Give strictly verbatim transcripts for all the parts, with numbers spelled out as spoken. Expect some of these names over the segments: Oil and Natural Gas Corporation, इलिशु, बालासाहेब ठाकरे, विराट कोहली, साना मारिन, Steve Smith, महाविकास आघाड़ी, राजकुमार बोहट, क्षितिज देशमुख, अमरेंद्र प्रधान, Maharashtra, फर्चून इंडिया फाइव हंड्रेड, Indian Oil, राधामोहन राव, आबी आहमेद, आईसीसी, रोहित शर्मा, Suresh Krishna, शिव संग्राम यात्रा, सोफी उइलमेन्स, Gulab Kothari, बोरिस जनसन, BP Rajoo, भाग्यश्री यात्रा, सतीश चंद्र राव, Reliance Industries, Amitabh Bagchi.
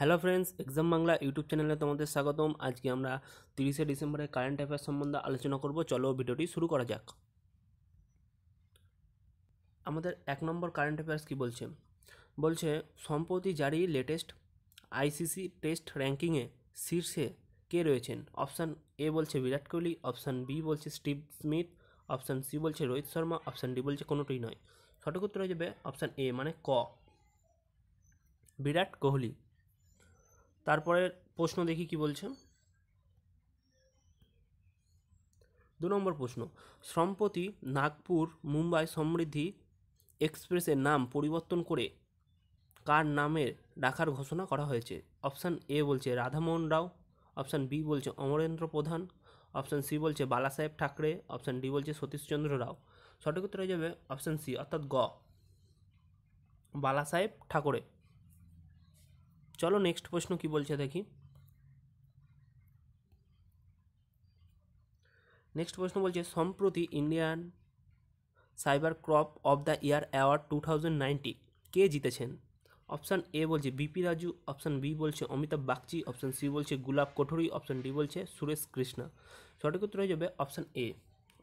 Hello friends, exam Bangla YouTube channel तुम्हारे स्वागतम। आज के आमरा तीस डिसेम्बर कारेंट अफेयर सम्बन्धे आलोचना करब। चलो भिडियोटी शुरू करा जाक। आमादेर एक नम्बर कारेंट अफेयार्स कि बोलछे बोलछे सम्प्रति जारी लेटेस्ट आईसीसी टेस्ट रैंकिंगे शीर्षे के रयेछेन। अपशन ए बोलछे विराट कोहली, अपशन बी बोलछे स्टीव स्मिथ, अपशन सी बोलछे रोहित शर्मा, अपशन डी बोलछे कोनोटी नय। सठिक उत्तर हो जाबे अपशन ए माने क विराट कोहली। तारपरेर प्रश्न देखी कि बोलछे। दो नम्बर प्रश्न, सम्प्रति नागपुर मुम्बई समृद्धि एक्सप्रेसर नाम परिवर्तन करे कार नामे राखार घोषणा करा हयेछे। अपशन ए बोलछे राधामोहन राव, अपशन बी बोलछे अमरेंद्र प्रधान, अपशन सी बोलछे बालासाहेब ठाकरे, अपशन डी बोलछे सतीश चंद्र राव। सठिक उत्तर हो जाबे अपशन सी अर्थात ग बालासाहेब ठाकरे। चलो नेक्स्ट प्रश्न कि बोलछे देखी। नेक्स्ट प्रश्न बोलछे सम्प्रति Indian cyber cop of the year award two thousand ninety के जीतेछेन। अपशन ए बोलछे बीपी राजू, अपशन बी बोलछे अमिताभ बागची, अपशन सी बोलछे गुलाब कोठरी, अपशन डी बोलछे सुरेश कृष्णा। सठिक उत्तर हो जाबे अपशन ए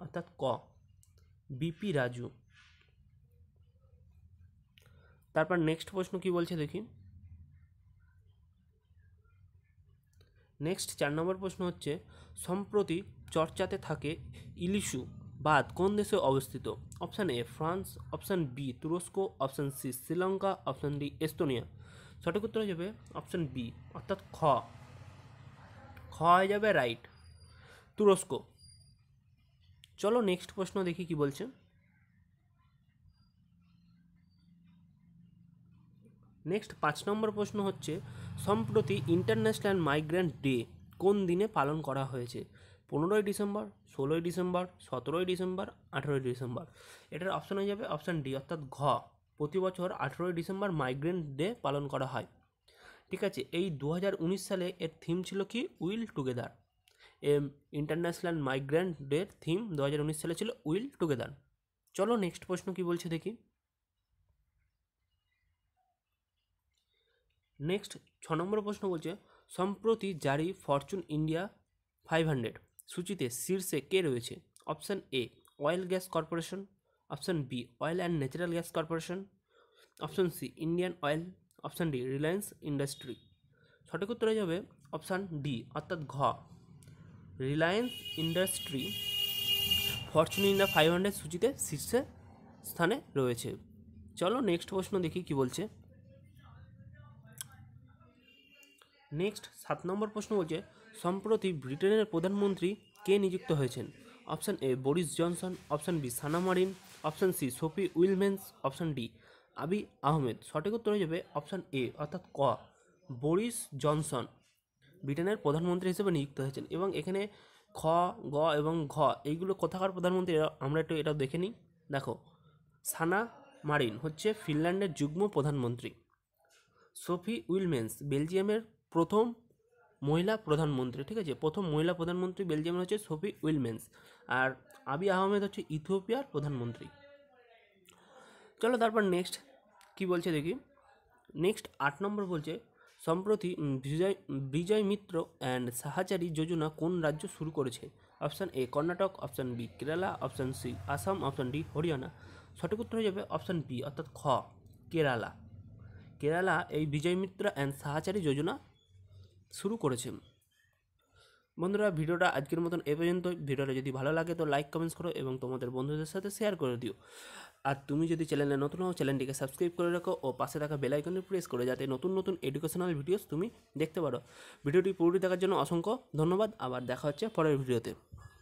अर्थात क बीपी राजू। तारपर नेक्स्ट प्रश्न कि बोलछे देखी। नेक्स्ट चार नम्बर प्रश्न होच्छे सम्प्रति चर्चाते थाके इलिशु बाद कोन देशे अवस्थित। Option A France, option B तुरस्क, option C Sri Lanka, option D Estonia. सठिक उत्तर हो जाबे अपशन बी अर्थात ख ख हो जाबे राइट तुरस्क। चलो नेक्स्ट प्रश्न देखी कि बोलछे। नेक्स्ट पाँच नम्बर प्रश्न होच्छे सम्प्रति इंटरनैशनल माइग्रेंट डे कोन दिने पालन करा हयेछे। पंद्रह डिसेम्बर, षोलोई डिसेम्बर, सतरोई डिसेम्बर, अठारोई डिसेम्बर। एटार अपशन हो जाबे अपशन डी अर्थात घ प्रति बछर अठारोई डिसेम्बर माइग्रेंट डे पालन करा हय। ठीक आछे। एई दो हज़ार उन्नीस साले एर थीम छिलो कि उइल टुगेदार। एम इंटरनैशनल माइग्रेंट डे थीम दो हज़ार उन्नीस साले छिलो उइल टुगेदार। चलो नेक्स्ट प्रश्न कि बोलछे देखी। नेक्स्ट छ नम्बर प्रश्न बोलछे सम्प्रति जारी फर्चून इंडिया फाइव हंड्रेड सूचीते शीर्षे के रयेछे। Option A oil gas corporation, option B oil and natural gas corporation, option C Indian oil, option D Reliance industry. सठिक उत्तर हो जाबे अपशन डी अर्थात घ Reliance industry फर्चून इंडिया फाइव हंड्रेड सूचीते शीर्षे स्थाने रयेछे। चलो नेक्स्ट प्रश्न देखी कि बोलछे। नेक्स्ट सात नम्बर प्रश्न बोलछे सम्प्रति ब्रिटेनर प्रधानमंत्री के नियुक्त हयेछेन। Option A बोरिस जनसन, option B साना मारिन, option C सोफी उइलमेन्स, option D आबी आहमेद। सठिक उत्तर हो जाबे अपशन ए अर्थात क बोरिस जनसन ब्रिटेनर प्रधानमंत्री हिसेबे नियुक्त हयेछेन। एबं एखाने ख ग एबं घ एइगुलो कोथाकार प्रधानमंत्री आमरा एकटु एटा देखे निই। देखो साना मारिन হচ্ছে ফিনল্যান্ডের যুগ্ম প্রধানমন্ত্রী, সোফি উইলমেন্স বেলজিয়ামের प्रथम महिला प्रधानमंत्री। ठीक है, प्रथम महिला प्रधानमंत्री बेलजियम होच्छे सोफी उइलमेन्स और आबी आहमेद होच्छे इथियोपियार प्रधानमंत्री। चलो तारपर नेक्स्ट कि बोलछे देखी। नेक्स्ट आठ नम्बर बोलछे सम्प्रति विजय विजय मित्र एंड साहाचारी योजना कोन राज्य शुरू करेछे। Option A Karnataka, option B Kerala, option C Assam, option D Haryana. सठिक उत्तर हो जाबे अपशन बी अर्थात ख केरला। केरला ए विजय मित्र एंड साहाचारी योजना शुरू करेছে। বন্ধুরা ভিডিওটা আজকের মতন এই পর্যন্ত। ভিডিওটা যদি ভালো লাগে তো লাইক কমেন্টস করো এবং তোমাদের বন্ধুদের সাথে শেয়ার করে দিও। আর তুমি যদি চ্যানেলে নতুন হও চ্যানেলটিকে সাবস্ক্রাইব করে রাখো ও পাশে থাকা বেল আইকনে প্রেস করে যাতে নতুন নতুন এডুকেশনাল ভিডিওস তুমি দেখতে পারো। ভিডিওটি পুরোপুরি দেখার জন্য অসংখ্য ধন্যবাদ। আবার দেখা হচ্ছে পরের ভিডিওতে।